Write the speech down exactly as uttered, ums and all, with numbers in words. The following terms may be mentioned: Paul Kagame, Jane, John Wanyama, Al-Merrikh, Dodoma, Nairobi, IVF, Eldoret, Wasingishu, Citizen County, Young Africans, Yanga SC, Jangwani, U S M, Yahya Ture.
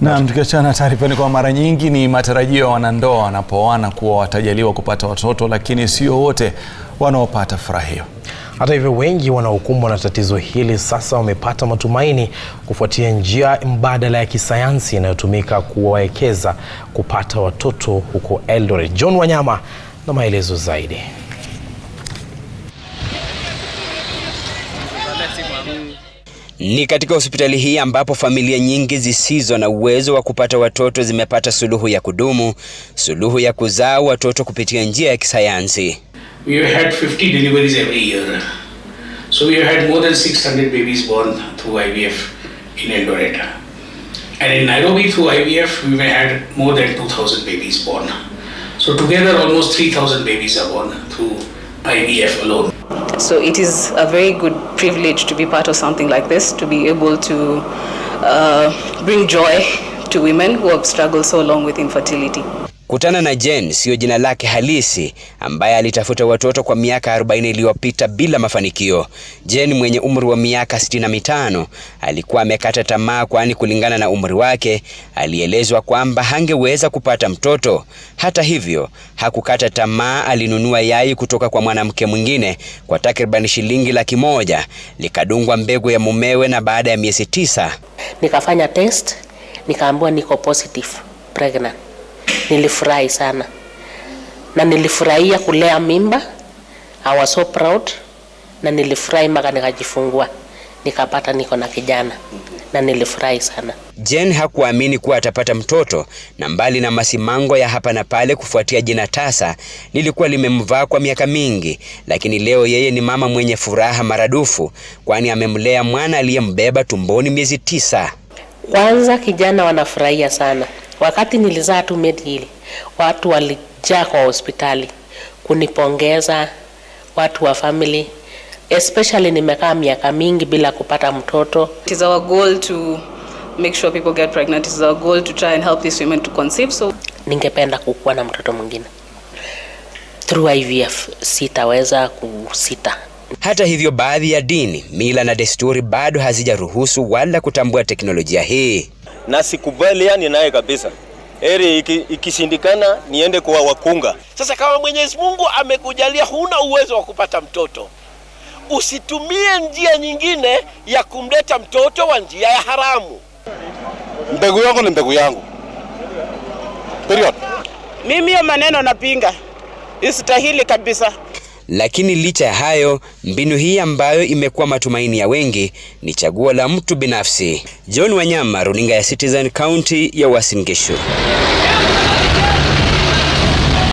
Na tukiachana taarifa ni kwa mara nyingi ni matarajio ya wanandoa wanapoana kuwa watajaliwa kupata watoto, lakini sio wote wanaopata furaha hiyo. Hata hivyo, wengi wanaokumbwa na tatizo hili sasa wamepata matumaini kufuatia njia mbadala ya kisayansi inayotumika kuwaekeza kupata watoto huko Eldoret. John Wanyama na maelezo zaidi. Ni katika hospitali hii ambapo familia nyingi zisizo na uwezo wa kupata watoto zimepata suluhu ya kudumu, suluhu ya kuzaa watoto kupitia njia ya kisayansi. We had fifty deliveries every year. So we had more than six hundred babies born through I V F in Eldoret. And in Nairobi through I V F we had more than two thousand babies born. So together almost three thousand babies are born through I V F alone. So it is a very good privilege to be part of something like this, to be able to uh, bring joy to women who have struggled so long with infertility. Kutana na Jane, sio jina lake halisi, ambaye alitafuta watoto kwa miaka arobaini iliyopita bila mafanikio. Jane mwenye umri wa miaka sitini na mitano alikuwa amekata tamaa, kwani kulingana na umri wake alielezwa kwamba hangeweza kupata mtoto. Hata hivyo, hakukata tamaa. Alinunua yai kutoka kwa mwanamke mwingine kwa takriban shilingi laki moja, likadungwa mbegu ya mumewe, na baada ya miezi tisa nikafanya test, nikaambiwa niko positive pregnant. Nilifurahi sana. Na nilifurahia kulea mimba. I was so proud. Na nilifurahi maka nikajifungua. Nikapata niko na kijana. Na nilifurahi sana. Jane hakuamini kuwa atapata mtoto, na mbali na masimango ya hapa na pale kufuatia jina tasa lilikuwa limemvaa kwa miaka mingi, lakini leo yeye ni mama mwenye furaha maradufu, kwani amemlea mwana aliyembeba tumboni miezi tisa. Kwanza kijana wanafurahia sana. Wakati nilizaa tu medili, watu walijaa kwa hospitali kunipongeza, watu wa family, especially nimekaa miaka mingi bila kupata mtoto. It is our goal to make sure people get pregnant. It is our goal to try and help these women to conceive. So ningependa kukuwa na mtoto mwingine. Through I V F sitaweza kusita. Hata hivyo, baadhi ya dini, mila na desturi bado hazijaruhusu wala kutambua teknolojia hii. Na sikubaliani naye kabisa. Eri ikishindikana niende kwa wakunga. Sasa kama Mwenyezi Mungu amekujalia huna uwezo wa kupata mtoto, usitumie njia nyingine ya kumleta mtoto wa njia ya haramu. Mbegu yangu ni mbegu yangu. Period. Mimi ya maneno napinga. Isitahili kabisa. Lakini licha ya hayo, mbinu hii ambayo imekuwa matumaini ya wengi ni chaguo la mtu binafsi. John Wanyama, runinga ya Citizen County ya Wasingishu.